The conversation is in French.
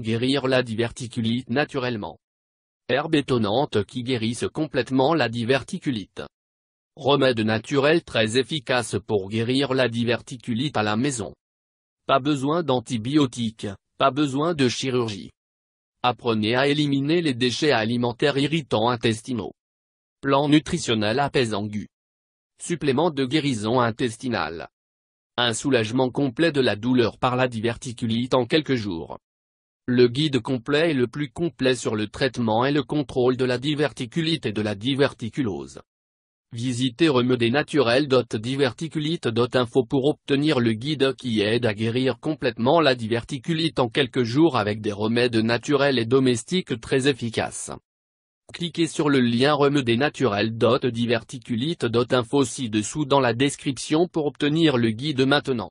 Guérir la diverticulite naturellement. Herbes étonnantes qui guérissent complètement la diverticulite. Remède naturel très efficace pour guérir la diverticulite à la maison. Pas besoin d'antibiotiques, pas besoin de chirurgie. Apprenez à éliminer les déchets alimentaires irritants intestinaux. Plan nutritionnel apaisant GU. Supplément de guérison intestinale. Un soulagement complet de la douleur par la diverticulite en quelques jours. Le guide complet est le plus complet sur le traitement et le contrôle de la diverticulite et de la diverticulose. Visitez remedesnaturels.diverticulite.info pour obtenir le guide qui aide à guérir complètement la diverticulite en quelques jours avec des remèdes naturels et domestiques très efficaces. Cliquez sur le lien remedesnaturels.diverticulite.info ci-dessous dans la description pour obtenir le guide maintenant.